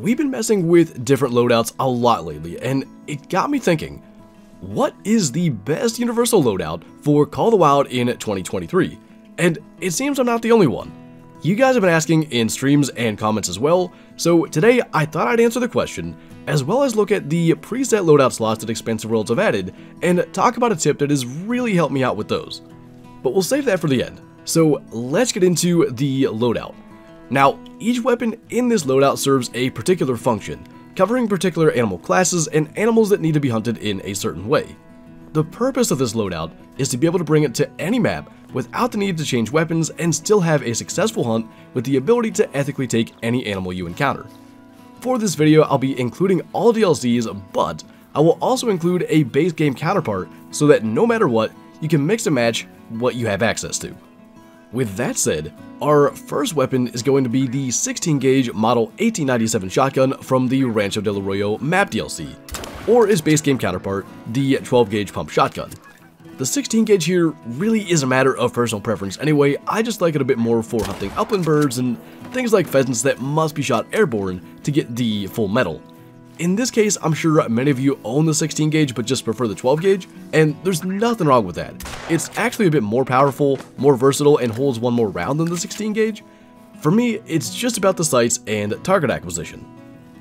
We've been messing with different loadouts a lot lately, and it got me thinking, what is the best universal loadout for Call of the Wild in 2023? And it seems I'm not the only one. You guys have been asking in streams and comments as well, so today I thought I'd answer the question, as well as look at the preset loadout slots that Expansive Worlds have added, and talk about a tip that has really helped me out with those. But we'll save that for the end, so let's get into the loadout. Now, each weapon in this loadout serves a particular function, covering particular animal classes and animals that need to be hunted in a certain way. The purpose of this loadout is to be able to bring it to any map without the need to change weapons and still have a successful hunt with the ability to ethically take any animal you encounter. For this video, I'll be including all DLCs, but I will also include a base game counterpart so that no matter what, you can mix and match what you have access to. With that said, our first weapon is going to be the 16 gauge model 1897 shotgun from the Rancho Del Arroyo map DLC, or its base game counterpart, the 12 gauge pump shotgun. The 16 gauge here really is a matter of personal preference anyway. I just like it a bit more for hunting upland birds and things like pheasants that must be shot airborne to get the full medal. In this case, I'm sure many of you own the 16 gauge but just prefer the 12 gauge, and there's nothing wrong with that. It's actually a bit more powerful, more versatile, and holds one more round than the 16 gauge. For me, it's just about the sights and target acquisition.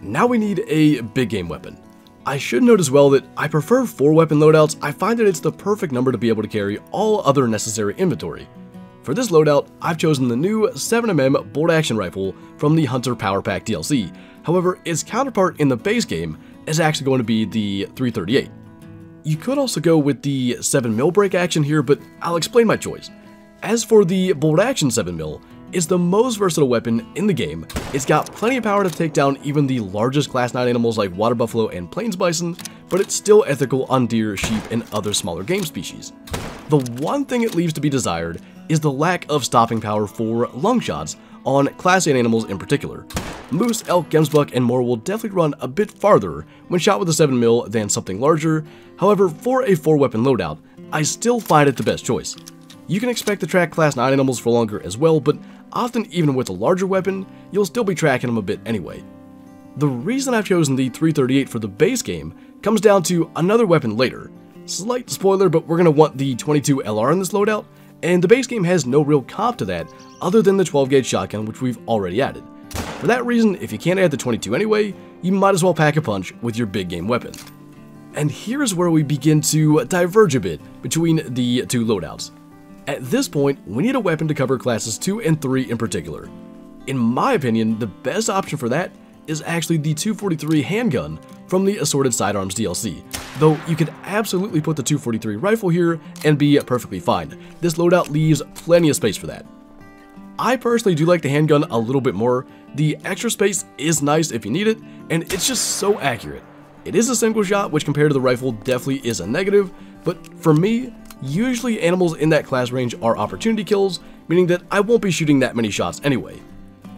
Now we need a big game weapon. I should note as well that I prefer 4 weapon loadouts. I find that it's the perfect number to be able to carry all other necessary inventory. For this loadout, I've chosen the new 7mm bolt action rifle from the Hunter Power Pack DLC. However, its counterpart in the base game is actually going to be the 338. You could also go with the 7mm break action here, but I'll explain my choice. As for the bolt action 7mm, it's the most versatile weapon in the game. It's got plenty of power to take down even the largest class 9 animals like water buffalo and plains bison, but it's still ethical on deer, sheep, and other smaller game species. The one thing it leaves to be desired is the lack of stopping power for lung shots on class 8 animals in particular. Moose, elk, gemsbuck, and more will definitely run a bit farther when shot with a 7mm than something larger. However, for a 4 weapon loadout, I still find it the best choice. You can expect to track class 9 animals for longer as well, but often even with a larger weapon, you'll still be tracking them a bit anyway. The reason I've chosen the 338 for the base game comes down to another weapon later. Slight spoiler, but we're going to want the 22 LR in this loadout, and the base game has no real comp to that other than the 12 gauge shotgun, which we've already added. For that reason, if you can't add the 22 anyway, you might as well pack a punch with your big game weapon. And here's where we begin to diverge a bit between the two loadouts. At this point, we need a weapon to cover classes 2 and 3 in particular. In my opinion, the best option for that is actually the 243 handgun from the Assorted Sidearms DLC, though you could absolutely put the 243 rifle here and be perfectly fine. This loadout leaves plenty of space for that. I personally do like the handgun a little bit more. The extra space is nice if you need it, and it's just so accurate. It is a single shot, which compared to the rifle definitely is a negative, but for me, usually animals in that class range are opportunity kills, meaning that I won't be shooting that many shots anyway.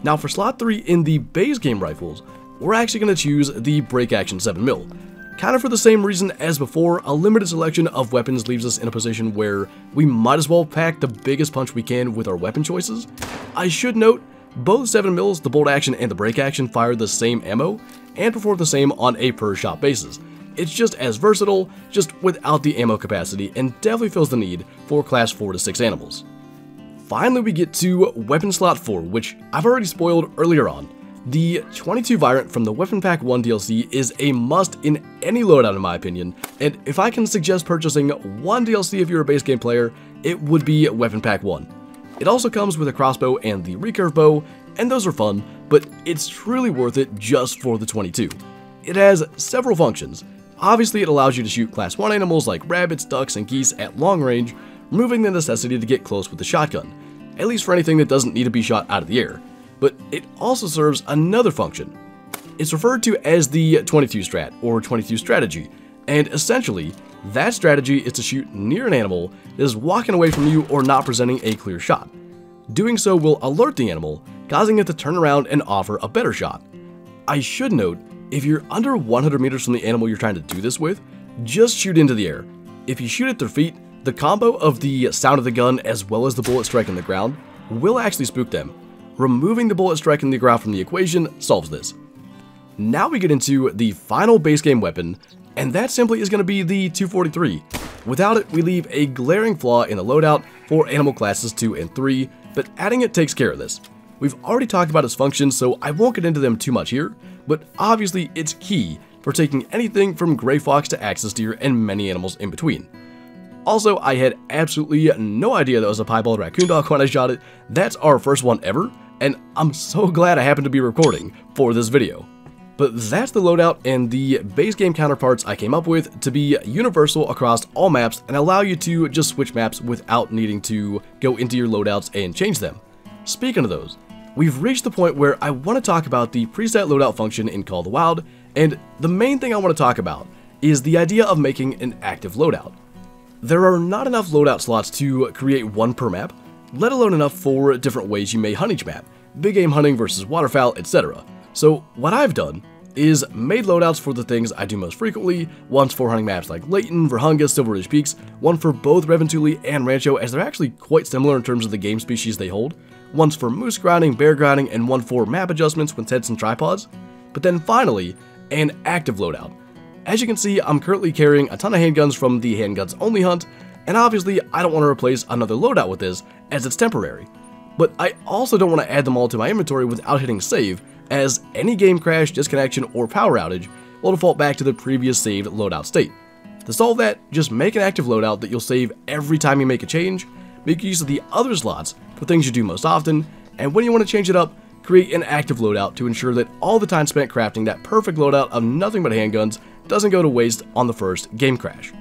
Now for slot 3 in the base game rifles, we're actually going to choose the break action 7mm. Kind of for the same reason as before, a limited selection of weapons leaves us in a position where we might as well pack the biggest punch we can with our weapon choices. I should note, both 7mm, the bolt action and the break action fire the same ammo and perform the same on a per shot basis. It's just as versatile, just without the ammo capacity, and definitely fills the need for class 4 to 6 animals. Finally, we get to weapon slot 4, which I've already spoiled earlier on. The 22 Virant from the Weapon Pack 1 DLC is a must in any loadout in my opinion, and if I can suggest purchasing one DLC if you're a base game player, it would be Weapon Pack 1. It also comes with a crossbow and the recurve bow, and those are fun, but it's truly worth it just for the 22. It has several functions. Obviously, it allows you to shoot class 1 animals like rabbits, ducks, and geese at long range, removing the necessity to get close with the shotgun, at least for anything that doesn't need to be shot out of the air. But it also serves another function. It's referred to as the 22 strat, or 22 strategy, and essentially, that strategy is to shoot near an animal that is walking away from you or not presenting a clear shot. Doing so will alert the animal, causing it to turn around and offer a better shot. I should note, if you're under 100 meters from the animal you're trying to do this with, just shoot into the air. If you shoot at their feet, the combo of the sound of the gun as well as the bullet striking the ground will actually spook them. Removing the bullet striking the ground from the equation solves this. Now we get into the final base game weapon, and that simply is going to be the 243. Without it, we leave a glaring flaw in the loadout for animal classes 2 and 3, but adding it takes care of this. We've already talked about its functions, so I won't get into them too much here, but obviously it's key for taking anything from gray fox to axis deer and many animals in between. Also, I had absolutely no idea that was a piebald raccoon dog when I shot it. That's our first one ever, and I'm so glad I happened to be recording for this video. But that's the loadout and the base game counterparts I came up with to be universal across all maps and allow you to just switch maps without needing to go into your loadouts and change them. Speaking of those, we've reached the point where I want to talk about the preset loadout function in Call of the Wild, and the main thing I want to talk about is the idea of making an active loadout. There are not enough loadout slots to create one per map, let alone enough for different ways you may hunt each map, big game hunting versus waterfowl, etc. So what I've done is made loadouts for the things I do most frequently, one's for hunting maps like Layton, Vurhonga, Silver Ridge Peaks, one for both Reventuli and Rancho as they're actually quite similar in terms of the game species they hold, one's for moose grinding, bear grinding, and one for map adjustments with heads and tripods, but then finally, an active loadout. As you can see, I'm currently carrying a ton of handguns from the Handguns Only hunt, and obviously I don't want to replace another loadout with this as it's temporary. But I also don't want to add them all to my inventory without hitting save, as any game crash, disconnection, or power outage will default back to the previous saved loadout state. To solve that, just make an active loadout that you'll save every time you make a change, make use of the other slots for things you do most often, and when you want to change it up, create an active loadout to ensure that all the time spent crafting that perfect loadout of nothing but handguns doesn't go to waste on the first game crash.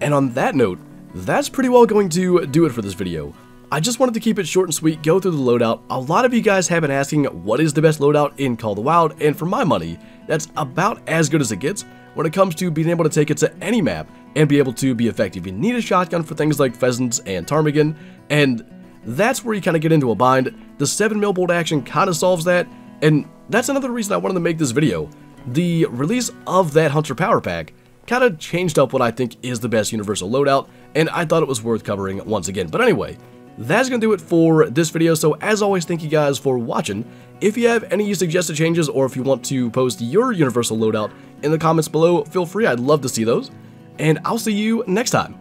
And on that note, that's pretty well going to do it for this video. I just wanted to keep it short and sweet, go through the loadout. A lot of you guys have been asking what is the best loadout in Call of the Wild, and for my money, that's about as good as it gets when it comes to being able to take it to any map and be able to be effective. You need a shotgun for things like pheasants and ptarmigan, and that's where you kind of get into a bind. The 7mm bolt action kind of solves that, and that's another reason I wanted to make this video. The release of that Hunter Power Pack kind of changed up what I think is the best universal loadout, and I thought it was worth covering once again. But anyway, that's going to do it for this video, so as always, thank you guys for watching. If you have any suggested changes or if you want to post your universal loadout in the comments below, feel free, I'd love to see those. And I'll see you next time.